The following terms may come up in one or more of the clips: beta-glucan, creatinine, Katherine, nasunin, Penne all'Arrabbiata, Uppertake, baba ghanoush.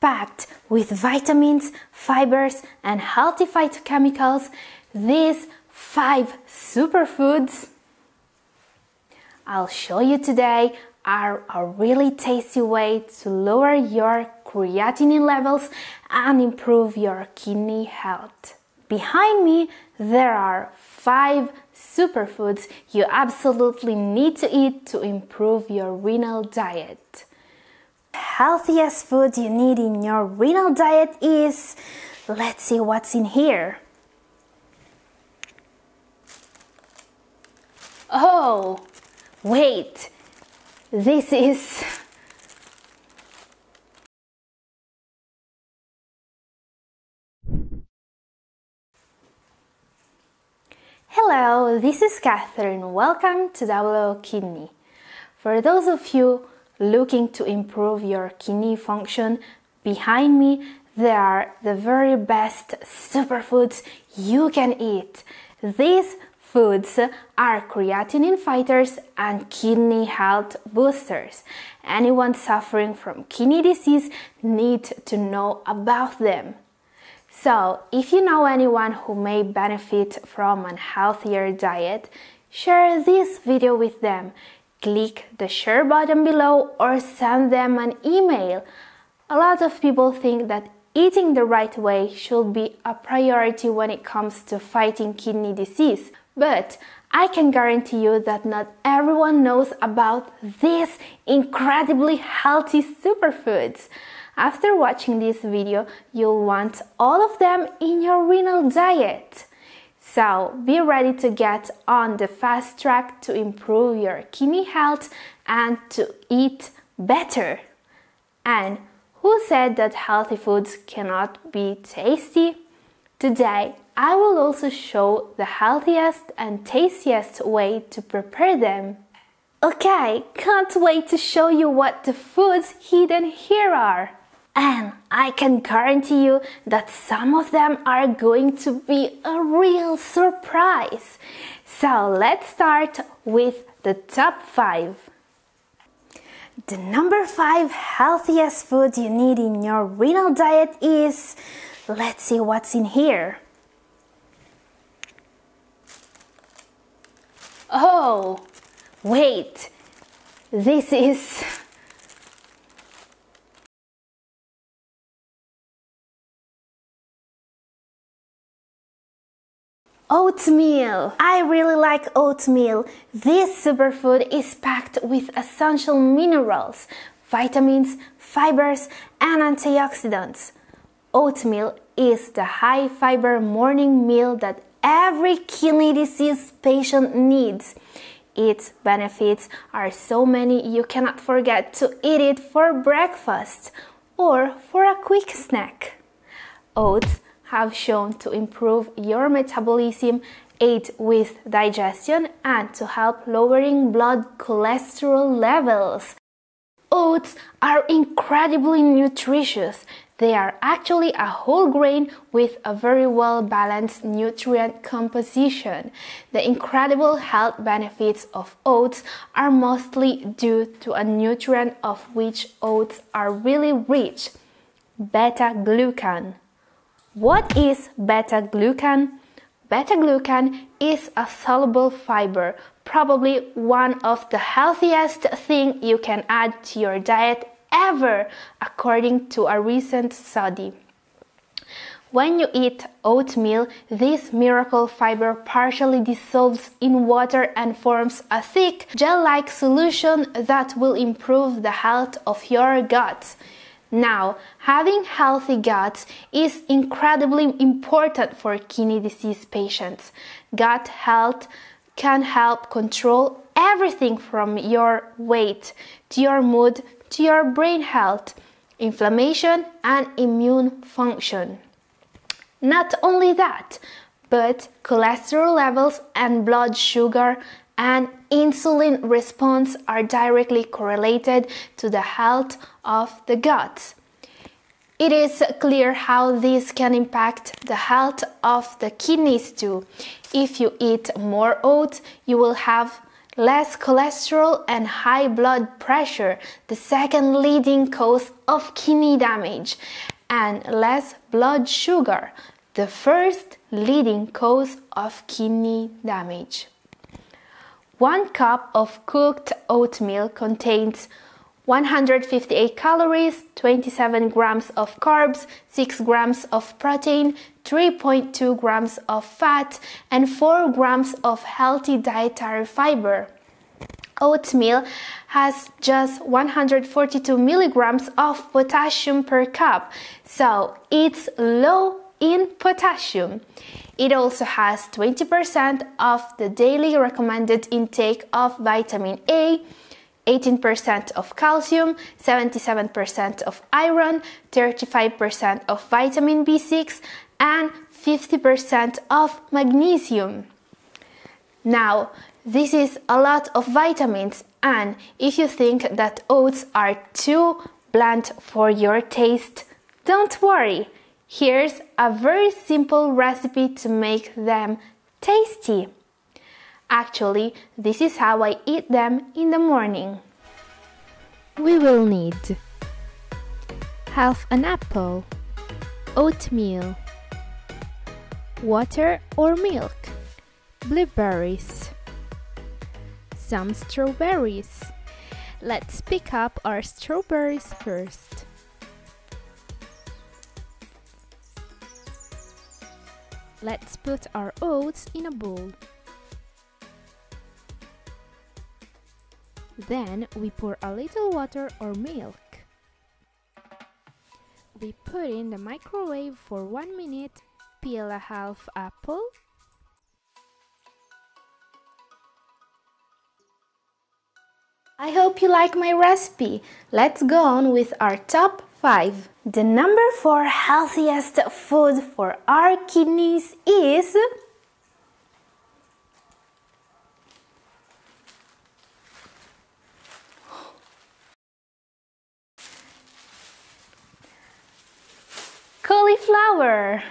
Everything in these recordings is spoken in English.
packed with vitamins, fibers, and healthy phytochemicals, these 5 superfoods I'll show you today are a really tasty way to lower your creatinine levels and improve your kidney health. Behind me, there are 5 superfoods you absolutely need to eat to improve your renal diet. The healthiest food you need in your renal diet is, let's see what's in here. Oh, wait. This is Hello, this is Katherine. Welcome to Double O Kidney. For those of you looking to improve your kidney function, behind me there are the very best superfoods you can eat. These foods are creatinine fighters and kidney health boosters. Anyone suffering from kidney disease needs to know about them. So, if you know anyone who may benefit from an healthier diet, share this video with them. Click the share button below or send them an email. A lot of people think that eating the right way should be a priority when it comes to fighting kidney disease. But I can guarantee you that not everyone knows about these incredibly healthy superfoods. After watching this video, you'll want all of them in your renal diet. So be ready to get on the fast track to improve your kidney health and to eat better. And who said that healthy foods cannot be tasty? Today, I will also show the healthiest and tastiest way to prepare them. Okay, can't wait to show you what the foods hidden here are. And I can guarantee you that some of them are going to be a real surprise. So let's start with the top 5. The number 5 healthiest food you need in your renal diet is, let's see what's in here. Oh, wait, this is oatmeal. I really like oatmeal. This superfood is packed with essential minerals, vitamins, fibers, and antioxidants. Oatmeal is the high-fiber morning meal that every kidney disease patient needs. Its benefits are so many you cannot forget to eat it for breakfast or for a quick snack. Oats have shown to improve your metabolism, aid with digestion, and to help lowering blood cholesterol levels. Oats are incredibly nutritious. They are actually a whole grain with a very well-balanced nutrient composition. The incredible health benefits of oats are mostly due to a nutrient of which oats are really rich, beta-glucan. What is beta-glucan? Beta-glucan is a soluble fiber, probably one of the healthiest things you can add to your diet ever, according to a recent study. When you eat oatmeal, this miracle fiber partially dissolves in water and forms a thick, gel-like solution that will improve the health of your gut. Now, having healthy guts is incredibly important for kidney disease patients. Gut health can help control everything from your weight, to your mood, to your brain health, inflammation, and immune function. Not only that, but cholesterol levels and blood sugar and insulin response are directly correlated to the health of the gut. It is clear how this can impact the health of the kidneys too. If you eat more oats, you will have less cholesterol and high blood pressure, the second leading cause of kidney damage, and less blood sugar, the first leading cause of kidney damage. 1 cup of cooked oatmeal contains 158 calories, 27 grams of carbs, 6 grams of protein, 3.2 grams of fat, and 4 grams of healthy dietary fiber. Oatmeal has just 142 milligrams of potassium per cup, so it's low in potassium. It also has 20% of the daily recommended intake of vitamin A, 18% of calcium, 77% of iron, 35% of vitamin B6, and 50% of magnesium. Now, this is a lot of vitamins, and if you think that oats are too bland for your taste, don't worry. Here's a very simple recipe to make them tasty. Actually, this is how I eat them in the morning. We will need half an apple, oatmeal, water or milk, blueberries, some strawberries. Let's pick up our strawberries first. Let's put our oats in a bowl. Then we pour a little water or milk. We put in the microwave for 1 minute, peel a half apple. I hope you like my recipe. Let's go on with our top 5. The number 4 healthiest food for our kidneys is cauliflower.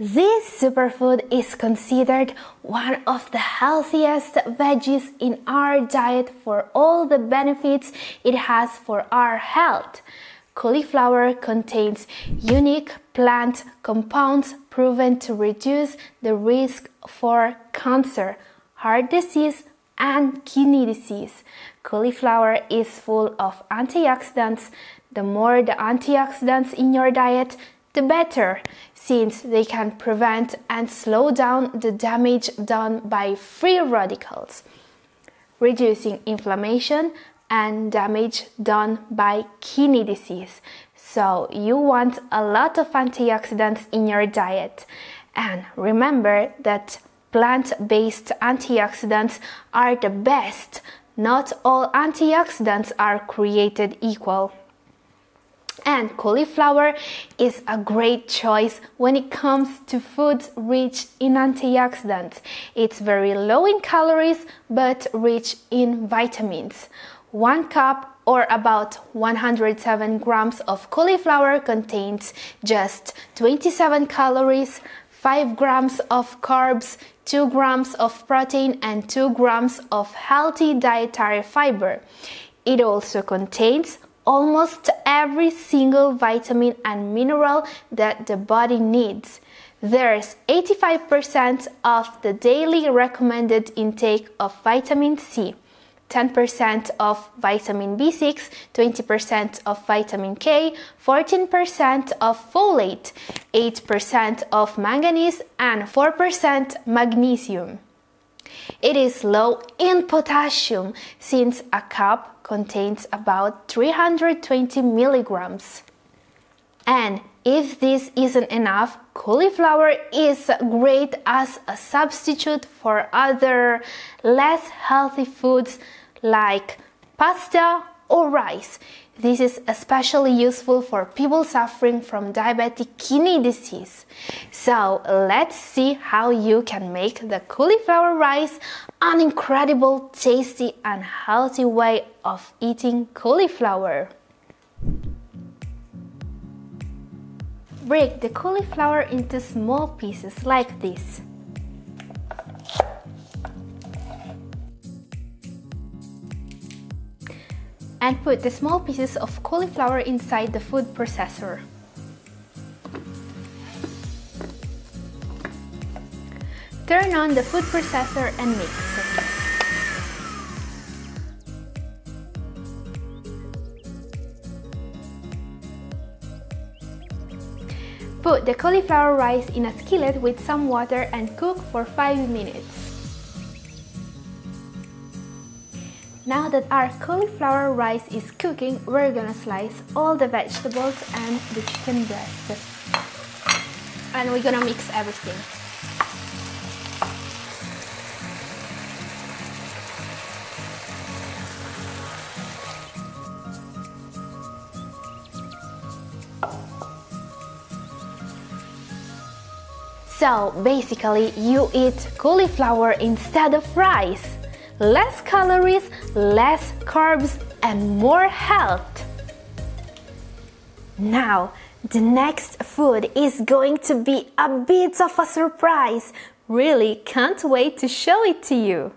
This superfood is considered one of the healthiest veggies in our diet for all the benefits it has for our health. Cauliflower contains unique plant compounds proven to reduce the risk for cancer, heart disease, and kidney disease. Cauliflower is full of antioxidants. The more the antioxidants in your diet, the better, since they can prevent and slow down the damage done by free radicals, reducing inflammation and damage done by kidney disease. So you want a lot of antioxidants in your diet. And remember that plant-based antioxidants are the best. Not all antioxidants are created equal. And cauliflower is a great choice when it comes to foods rich in antioxidants. It's very low in calories but rich in vitamins. 1 cup or about 107 grams of cauliflower contains just 27 calories, 5 grams of carbs, 2 grams of protein, and 2 grams of healthy dietary fiber. It also contains almost every single vitamin and mineral that the body needs. There's 85% of the daily recommended intake of vitamin C, 10% of vitamin B6, 20% of vitamin K, 14% of folate, 8% of manganese, and 4% magnesium. It is low in potassium, since a cup contains about 320 milligrams. And if this isn't enough, cauliflower is great as a substitute for other less healthy foods like pasta or rice. This is especially useful for people suffering from diabetic kidney disease. So let's see how you can make the cauliflower rice, an incredible, tasty and healthy way of eating cauliflower. Break the cauliflower into small pieces like this. and put the small pieces of cauliflower inside the food processor. Turn on the food processor and mix. Put the cauliflower rice in a skillet with some water and cook for 5 minutes. Now that our cauliflower rice is cooking, we're gonna slice all the vegetables and the chicken breast. And we're gonna mix everything. So basically you eat cauliflower instead of rice. Less calories, less carbs and more health. Now the next food is going to be a bit of a surprise. Really can't wait to show it to you.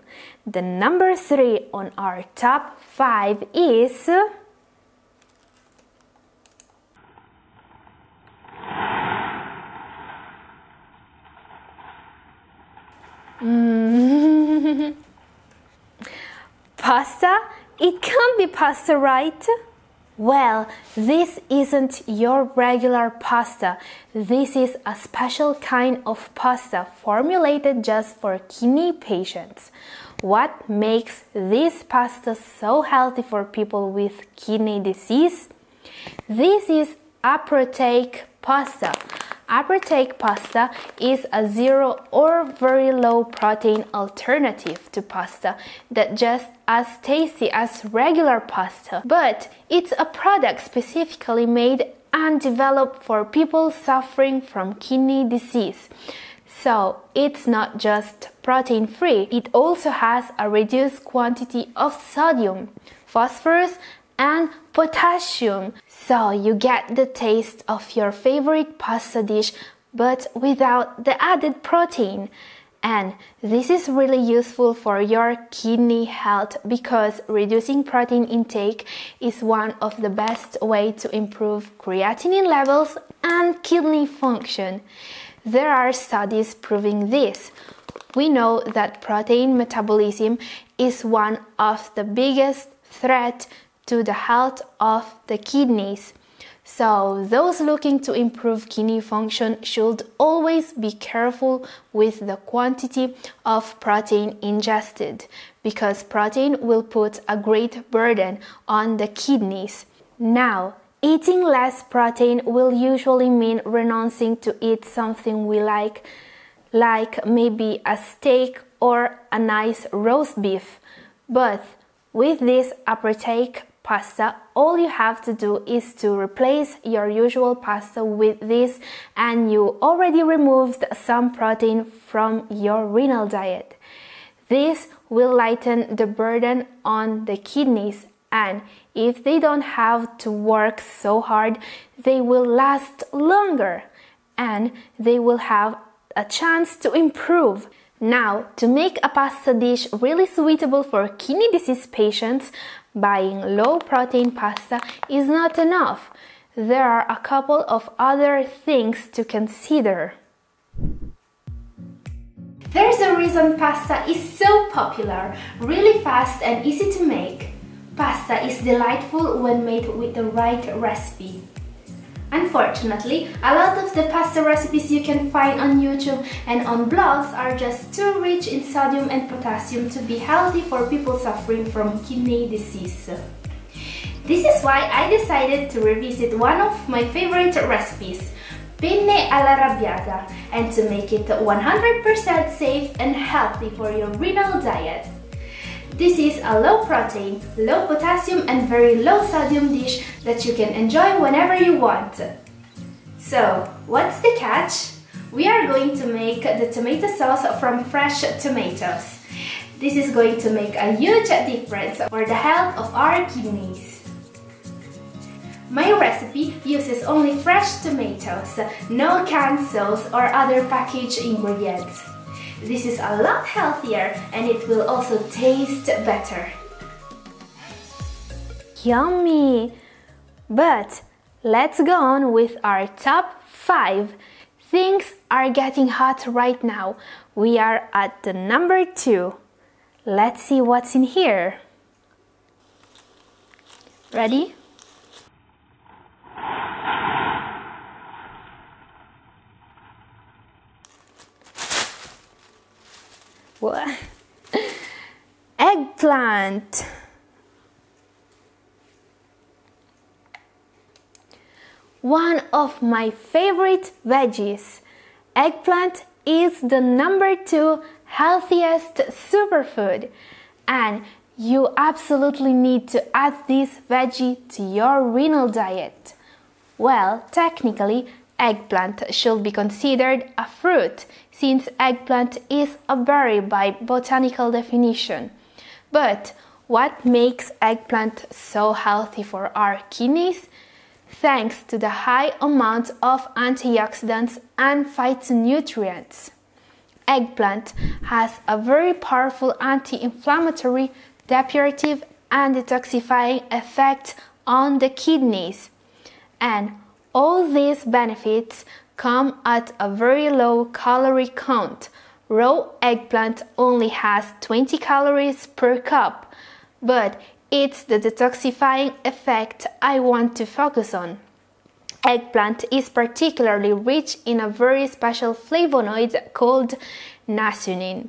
The number 3 on our top 5 is pasta? It can't be pasta, right? Well, this isn't your regular pasta. This is a special kind of pasta formulated just for kidney patients. What makes this pasta so healthy for people with kidney disease? This is Uppertake pasta. Uppertake pasta is a zero or very low protein alternative to pasta that's just as tasty as regular pasta. But it's a product specifically made and developed for people suffering from kidney disease. So it's not just protein free, it also has a reduced quantity of sodium, phosphorus and potassium, so you get the taste of your favorite pasta dish but without the added protein. And this is really useful for your kidney health because reducing protein intake is one of the best ways to improve creatinine levels and kidney function. There are studies proving this. We know that protein metabolism is one of the biggest threats to the health of the kidneys. So those looking to improve kidney function should always be careful with the quantity of protein ingested because protein will put a great burden on the kidneys. Now, eating less protein will usually mean renouncing to eat something we like maybe a steak or a nice roast beef. But with this Uppertake pasta, all you have to do is to replace your usual pasta with this and you already removed some protein from your renal diet. This will lighten the burden on the kidneys and if they don't have to work so hard, they will last longer and they will have a chance to improve. Now, to make a pasta dish really suitable for kidney disease patients, buying low-protein pasta is not enough. There are a couple of other things to consider. There's a reason pasta is so popular, really fast and easy to make. Pasta is delightful when made with the right recipe. Unfortunately, a lot of the pasta recipes you can find on YouTube and on blogs are just too rich in sodium and potassium to be healthy for people suffering from kidney disease. This is why I decided to revisit one of my favorite recipes, Penne all'Arrabbiata, and to make it 100% safe and healthy for your renal diet. This is a low protein, low potassium and very low sodium dish that you can enjoy whenever you want. So, what's the catch? We are going to make the tomato sauce from fresh tomatoes. This is going to make a huge difference for the health of our kidneys. My recipe uses only fresh tomatoes, no canned sauce or other packaged ingredients. This is a lot healthier and it will also taste better. Yummy! But let's go on with our top 5. Things are getting hot right now. We are at the number 2. Let's see what's in here. Ready? What? Eggplant. One of my favorite veggies. Eggplant is the number 2 healthiest superfood, and you absolutely need to add this veggie to your renal diet. Well, technically, eggplant should be considered a fruit, since eggplant is a berry by botanical definition. But what makes eggplant so healthy for our kidneys? Thanks to the high amount of antioxidants and phytonutrients. Eggplant has a very powerful anti-inflammatory, depurative and detoxifying effect on the kidneys. And all these benefits come at a very low calorie count. Raw eggplant only has 20 calories per cup, but it's the detoxifying effect I want to focus on. Eggplant is particularly rich in a very special flavonoid called nasunin.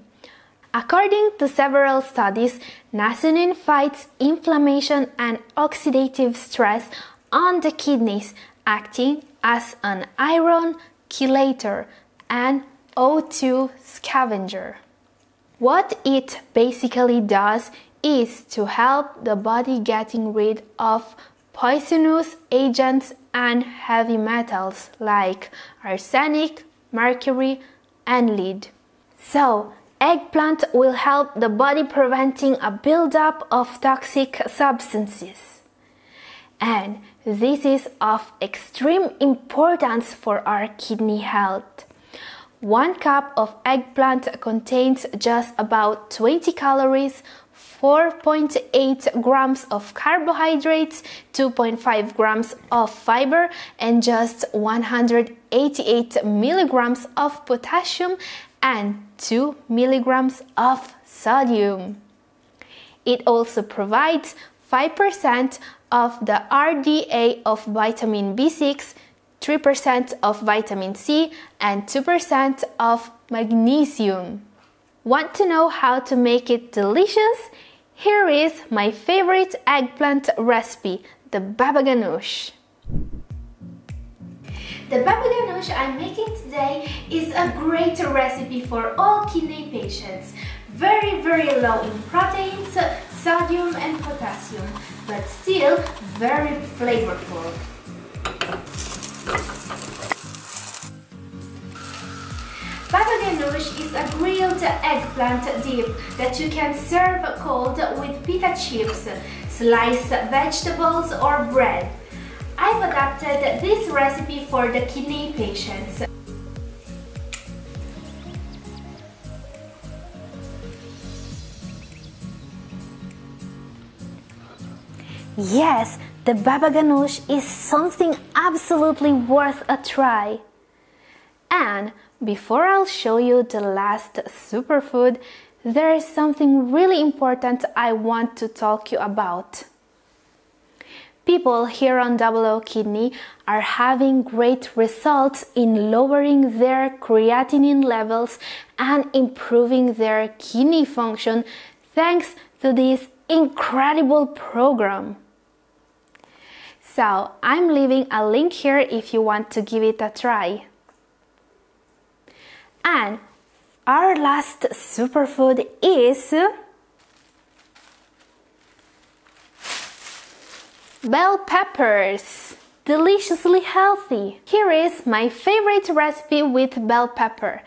According to several studies, nasunin fights inflammation and oxidative stress on the kidneys, acting as an iron chelator and O2 scavenger. What it basically does is to help the body getting rid of poisonous agents and heavy metals like arsenic, mercury and lead. So, eggplant will help the body preventing a buildup of toxic substances. And this is of extreme importance for our kidney health. 1 cup of eggplant contains just about 20 calories, 4.8 grams of carbohydrates, 2.5 grams of fiber, and just 188 milligrams of potassium and 2 milligrams of sodium. It also provides 5% of the RDA of vitamin B6, 3% of vitamin C, and 2% of magnesium. Want to know how to make it delicious? Here is my favorite eggplant recipe, the baba ghanoush. The baba ghanoush I'm making today is a great recipe for all kidney patients. Very, very low in proteins, sodium and potassium, but still very flavorful. Baba ghanoush is a grilled eggplant dip that you can serve cold with pita chips, sliced vegetables or bread. I've adapted this recipe for the kidney patients. Yes, the baba ghanoush is something absolutely worth a try. And before I'll show you the last superfood, there is something really important I want to talk to you about. People here on OO Kidney are having great results in lowering their creatinine levels and improving their kidney function thanks to this incredible program. So, I'm leaving a link here if you want to give it a try. And our last superfood is bell peppers. Deliciously healthy. Here is my favorite recipe with bell pepper.